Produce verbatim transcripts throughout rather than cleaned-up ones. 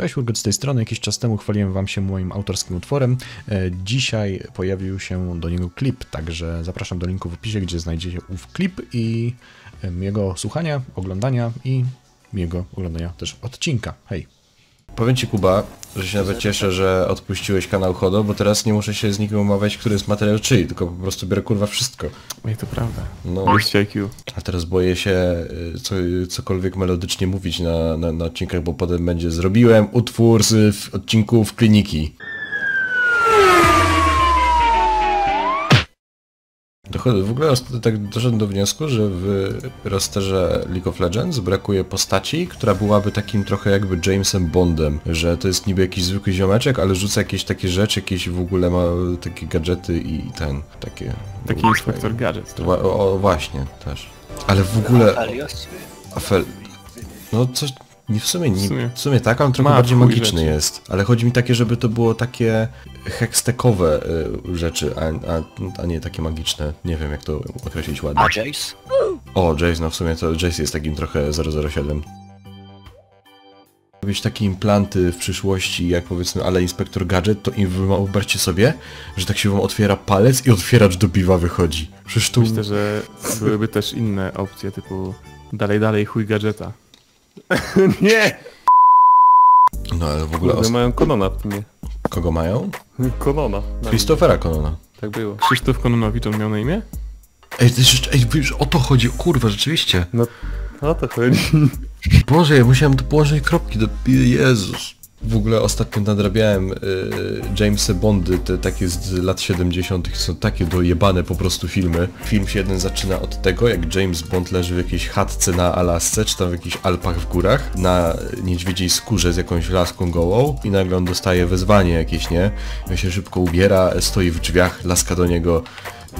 Cześć, Urgot z tej strony. Jakiś czas temu chwaliłem wam się moim autorskim utworem. Dzisiaj pojawił się do niego klip, także zapraszam do linku w opisie, gdzie znajdziecie ów klip i jego słuchania, oglądania i jego oglądania też odcinka. Hej! Powiem ci, Kuba, że się nawet cieszę, że odpuściłeś kanał Hodo, bo teraz nie muszę się z nikim umawiać, który jest materiał czyj, tylko po prostu biorę kurwa wszystko. No i to prawda. No. A teraz boję się co, cokolwiek melodycznie mówić na, na, na odcinkach, bo potem będzie zrobiłem utwór z odcinków Kliniki. Dochodzę, w ogóle tak doszedłem do wniosku, że w rosterze League of Legends brakuje postaci, która byłaby takim trochę jakby Jamesem Bondem, że to jest niby jakiś zwykły ziomeczek, ale rzuca jakieś takie rzeczy, jakieś w ogóle ma takie gadżety i ten, takie... Taki inspektor gadżet. Tak? O, o, właśnie, też. Ale w ogóle... Afel... No coś... W sumie, nie, w sumie. W sumie tak, on trochę ma bardziej magiczny rzeczy. Jest. Ale chodzi mi takie, żeby to było takie hextekowe y, rzeczy, a, a, a nie takie magiczne. Nie wiem, jak to określić ładnie. A Jace? O, Jace, no w sumie to Jace jest takim trochę zero zero siedem. Robić takie implanty w przyszłości, jak powiedzmy, ale inspektor gadżet, to im wyobraźcie sobie, że tak się wam otwiera palec i otwieracz do piwa wychodzi. Przecież tu... Myślę, że byłyby też inne opcje, typu dalej, dalej, chuj gadżeta. Nie! No ale w ogóle... Kurde, mają Konona w mnie. Kogo mają? Konona. Christophera Konona. Tak było. Krzysztof Kononowicz, on miał na imię? Ej, to jest, ej, już o to chodzi, kurwa, rzeczywiście. No, o to chodzi. Boże, ja musiałem tu położyć kropki do... Jezus. W ogóle ostatnio nadrabiałem y, Jamesa Bondy, te takie z lat siedemdziesiątych są takie dojebane po prostu filmy. Film się jeden zaczyna od tego, jak James Bond leży w jakiejś chatce na Alasce, czy tam w jakichś Alpach w górach, na niedźwiedziej skórze z jakąś laską gołą i nagle on dostaje wezwanie jakieś, nie? On się szybko ubiera, stoi w drzwiach, laska do niego.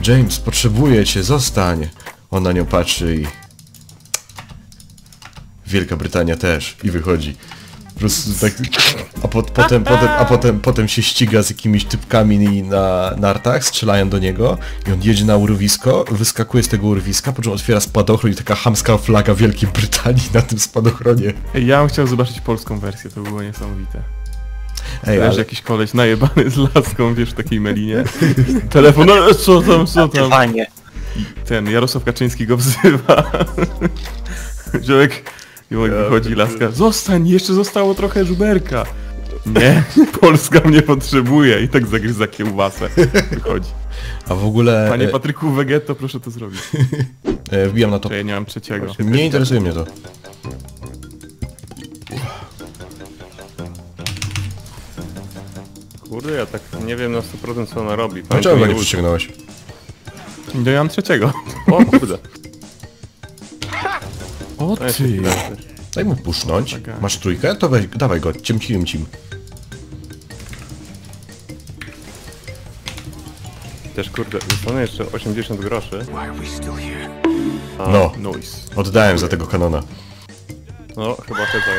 James, potrzebuję cię, zostań! On na nią patrzy i... Wielka Brytania też. I wychodzi. Po prostu tak, a pot, potem, potem, a potem, potem się ściga z jakimiś typkami na nartach, strzelają do niego i on jedzie na urwisko, wyskakuje z tego urwiska, po czym otwiera spadochron i taka chamska flaga Wielkiej Brytanii na tym spadochronie. Ja bym chciał zobaczyć polską wersję, to było niesamowite. Ej, ale... jakiś koleś najebany z laską, wiesz, w takiej melinie. Telefon, no, co tam, co tam? I ten, Jarosław Kaczyński go wzywa. Ziołek... I on wychodzi laska, zostań, jeszcze zostało trochę żuberka. Nie, Polska mnie potrzebuje i tak zagryza kiełbasę. Wychodzi. A w ogóle... Panie Patryku Vegetto, proszę to zrobić. Wbijam na to. Ja nie mam trzeciego. Nie interesuje mnie to. Kurde, ja tak nie wiem na sto procent co ona robi. Dlaczego go nie przyciągnąłeś? No ja mam trzeciego. O kurde. O ty! Daj mu pusznąć. Masz trójkę? To weź, dawaj go, ciemciłem cim. Też kurde, dostanę jeszcze osiemdziesiąt groszy. A, no, noise. Oddałem za tego Kanona. No, chyba heca.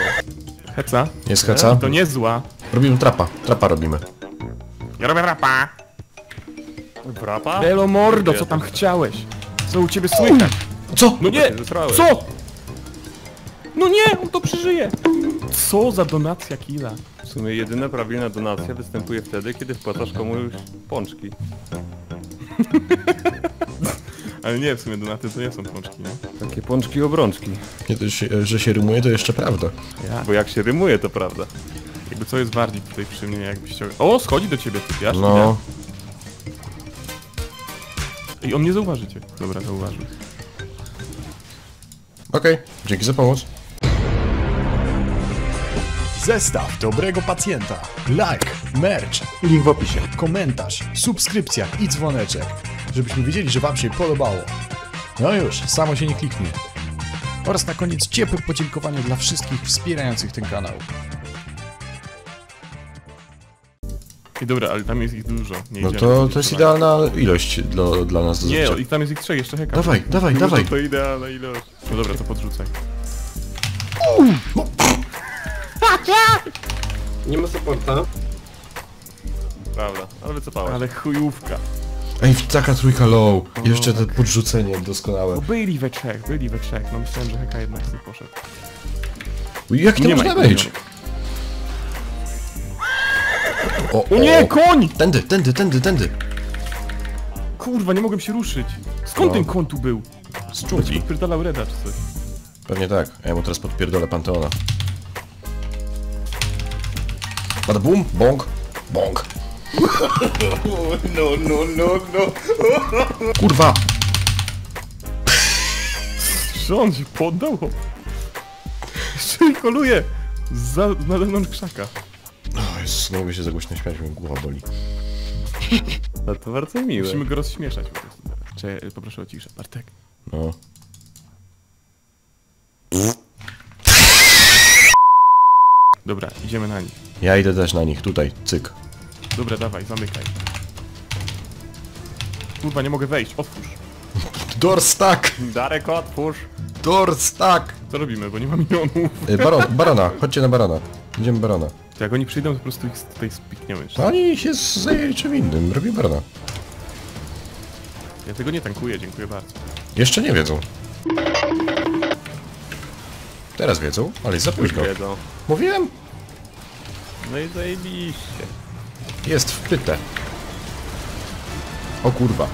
Heca? Jest heca? To nie zła. Robimy trapa, trapa robimy. Ja robię trapa. Trapa? Belo mordo, co tam chciałeś? Co u ciebie słychać? Co? No nie! Co? No nie, on to przeżyje! Co za donacja killa? W sumie jedyna prawilna donacja występuje wtedy, kiedy wpłacasz komuś pączki. Ale nie, w sumie donaty to nie są pączki, nie? Takie pączki obrączki. Nie, to się, że się rymuje, to jeszcze prawda. Ja. Bo jak się rymuje, to prawda. Jakby co jest bardziej tutaj przy mnie, jakbyś chciał... O, schodzi do ciebie, ty piasz, no. I on nie zauważy cię. Dobra, zauważył. Okej, okay, dzięki za pomoc. Zestaw dobrego pacjenta. Like, merch, link w opisie, komentarz, subskrypcja i dzwoneczek, żebyśmy wiedzieli, że wam się podobało. No już, samo się nie kliknie. Oraz na koniec ciepłe podziękowanie dla wszystkich wspierających ten kanał. I dobra, ale tam jest ich dużo. Nie no to, to jest idealna ilość dla, dla nas do nie, zdobycia. Nie, tam jest ich trzech, jeszcze Hecarim. Dawaj, dawaj, dużo dawaj. To idealna ilość. No dobra, to podrzucaj. Nie ma supporta. Prawda, ale wycofałeś. Ale chujówka. Ej, taka trójka low. No, jeszcze to podrzucenie doskonałe. Bo byli we trzech, byli we trzech. No myślałem, że Heka jednak z nich poszedł. Jak to można być? O, o nie, koń! Tędy, tędy, tędy, tędy. Kurwa, nie mogłem się ruszyć. Skąd no. ten koń tu był? Z dżungli. Podpierdalał Reda czy coś. Pewnie tak, a ja mu teraz podpierdolę Panteona. Bada bum, bąk, bąk. No, no, no, no. Kurwa! Co on się poddał? Koluje! Za, na zewnątrz krzaka. O Jezus, nie mogę się za głośno śmiać, bo mi głowa boli. No to bardzo miłe. Musimy go rozśmieszać po prostu. Cześć, poproszę o ciszę, Bartek. No. Dobra, idziemy na nich. Ja idę też na nich, tutaj, cyk. Dobra, dawaj, zamykaj. Kurwa, nie mogę wejść, otwórz. Door stack! Darek, otwórz! Door stack! Co robimy, bo nie ma minionów. Baron, barana, chodźcie na barana. Idziemy barana. To jak oni przyjdą, to po prostu ich tutaj spikniemy. No oni się zajęli czym innym, robi barana. Ja tego nie tankuję, dziękuję bardzo. Jeszcze nie wiedzą. Teraz wiedzą, ale jest za późno. Wiedzą. Mówiłem? No i zajebiście. Jest wkryte. O kurwa.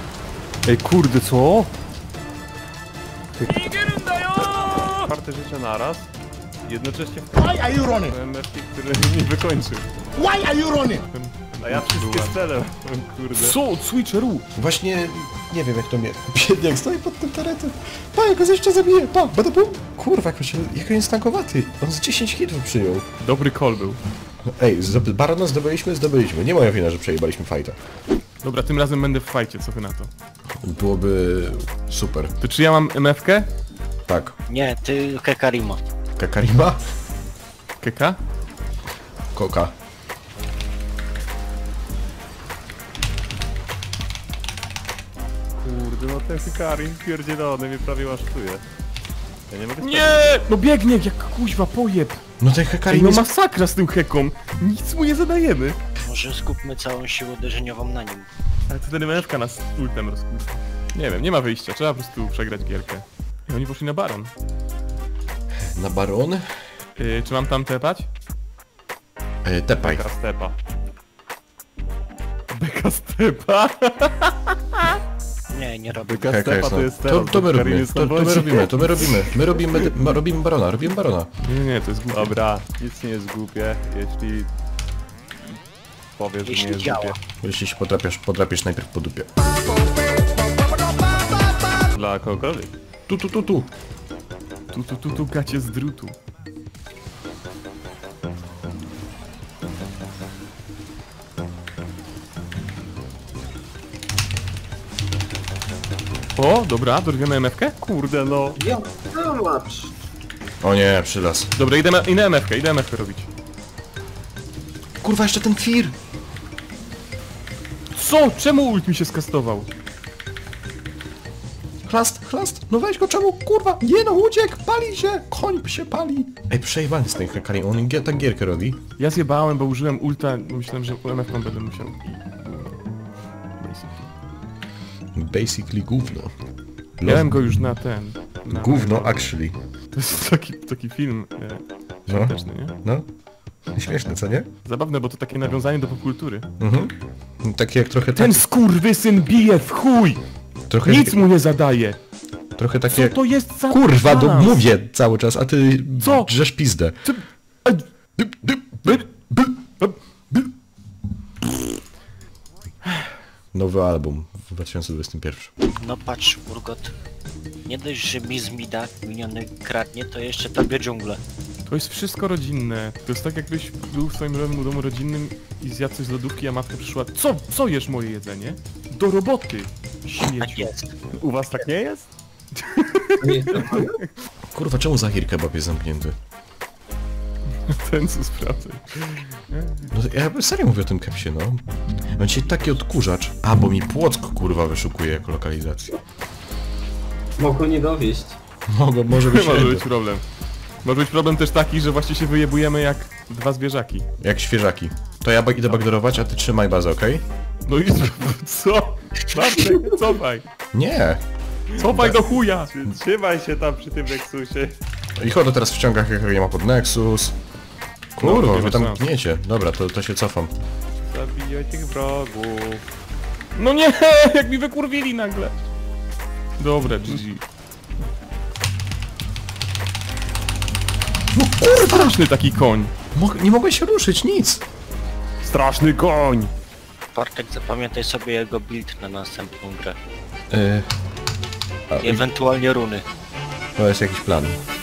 Ej kurde, co? Czwarte życie naraz. Jednocześnie w Why are you running? Który nie wykończył. Why are you running? A ja wszystkie strzelę. Kurde. Co? Switcheru! Właśnie... Nie wiem jak to mnie... Biedniak stoi pod tym taretem. Pa, ja go jeszcze zabiję! Pa! Bada bum! Kurwa, jak on, jak on jest tankowaty! On z dziesięć hitów przyjął. Dobry call był. Ej, Barona zdobyliśmy, zdobyliśmy. Nie moja wina, że przejebaliśmy fajta. Dobra, tym razem będę w fajcie, co wy na to? Byłoby... super. To czy ja mam em ef kę? Tak. Nie, ty Hecarima. Hecarima? Keka? Koka. Kurde, no ten Hecarim pierdzielony mnie prawie łaszczuje. Ja nie mogę... Nie! No biegnie jak kuźwa, pojeb! No ten Hecarim... No masakra z tym heką! Nic mu nie zadajemy! Może skupmy całą siłę uderzeniową na nim. Ale wtedy mężka nas ultem rozkupi. Nie wiem, nie ma wyjścia, trzeba po prostu przegrać gierkę. I oni poszli na baron. Na baron? Yy, czy mam tam tepać? Yy, tepaj. Beka stepa. Beka stepa? Nie, nie robię. Beka Heka stepa jest, no. To jest to, to my robimy, to, to my robimy, to my robimy. My robimy, my robimy barona, robimy barona. Nie, nie, to jest głupie. Dobra, nic nie jest głupie, jeśli... Powiesz, jeśli nie jest działa. Głupie. Jeśli się podrapiasz, podrapiesz najpierw po dupie. Dla kogokolwiek. Tu, tu, tu, tu. Tu, tu, tu, tu, gacie z drutu. O, dobra, dorwiemy em ef kę? Kurde, no. O nie, przylas. Dobra, idę na, idę em ef kę, idę em ef kę robić. Kurwa, jeszcze ten fir! Co? Czemu ult mi się skastował? Chlast, chlast, no weź go, czemu, kurwa, nie no, uciek, pali się, koń się pali. Ej, przejebany z tej Hecarim, on tak gierkę robi. Ja zjebałem, bo użyłem ulta, myślałem, że em ef ką będę musiał. Basically. Basically gówno. Miałem go już na ten. Na gówno, ten. actually. To jest taki, taki film e, no. świąteczny, nie? No. Śmieszne, co nie? Zabawne, bo to takie nawiązanie do popkultury. Mhm. Takie jak trochę... Ten skurwysyn bije w chuj! Trochę... Nic mu nie zadaje! Trochę takie... Co to jest za... Kurwa, do... mówię cały czas, a ty... Co? Drzesz pizdę. Co? Nowy album w dwa tysiące dwudziestym pierwszym. No patrz, Urgot. Nie dość, że mi z mida miniony kradnie, to jeszcze tobie dżunglę. To jest wszystko rodzinne. To jest tak jakbyś był w swoim domu rodzinnym i zjadł coś z lodówki, a matka przyszła... Co? Co jesz moje jedzenie? Do roboty! Śmieciu. U was tak nie jest? Nie. Kurwa, czemu Zahir kebab jest zamknięty? Ten co sprawdzę. No, ja serio mówię o tym kepsie, no. On dzisiaj taki odkurzacz. A, bo mi Płock, kurwa, wyszukuje jako lokalizację. Mogą nie dowieść. Mogą, może być, może być problem. Może być problem też taki, że właśnie się wyjebujemy jak dwa zwierzaki. Jak świeżaki. To ja idę backdorować, a ty trzymaj bazę, okej? Okay? No i co? Bartek, cofaj! Nie! Cofaj do chuja! Trzymaj się tam przy tym Nexusie. I chodzę teraz w ciągach, jak nie ma pod Nexus. Kurwa, no, wy tam gniecie. Dobra, to, to się cofam. Zabijaj tych wrogów. No nie, jak mi wykurwili nagle. Dobra, G G. No kurwa! Straszny taki koń. Mo nie mogę się ruszyć, nic. Straszny koń. Bartek, zapamiętaj sobie jego build na następną grę. Yy... I ewentualnie runy. To jest jakiś plan.